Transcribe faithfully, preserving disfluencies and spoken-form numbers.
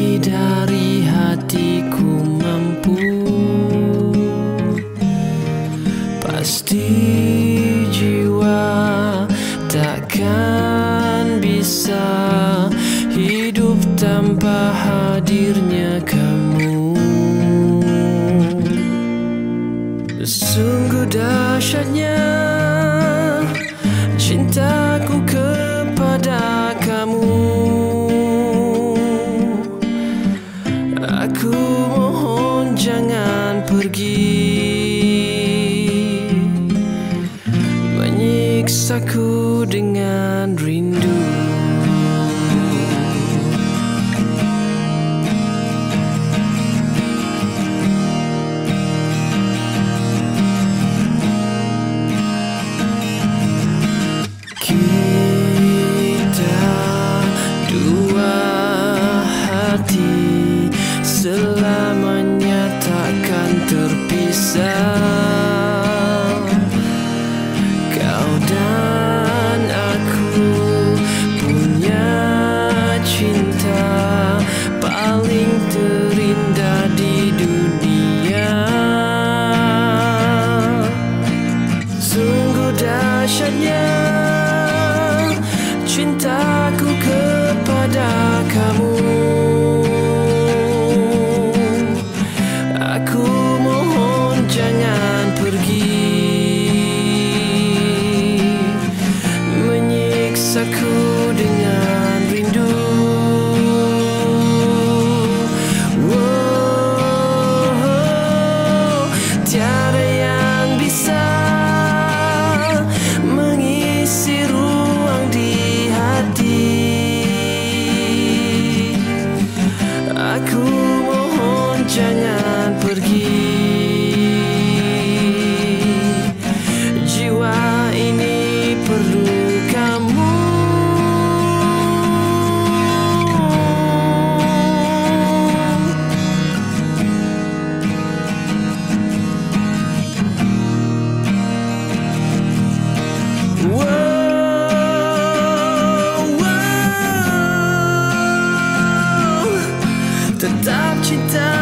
Isi dari hatiku mampu pasti jiwa takkan bisa hidup tanpa hadirnya kamu. Sungguh dahsyatnya cintaku kepada kamu. Aku mohon jangan pergi, menyiksaku dengan rindu. Kita dua hati selamanya takkan terpisah. Kau dan aku punya cinta paling terindah di dunia. Sungguh dahsyatnya cintaku kepada kamu. Aku mohon jangan pergi, menyiksaku dengan rindu. Oh, tiada yang bisa mengisi ruang di hati. Aku mohon jangan pergi, jiwa ini perlu kamu. Whoa. Whoa. Tetap cinta.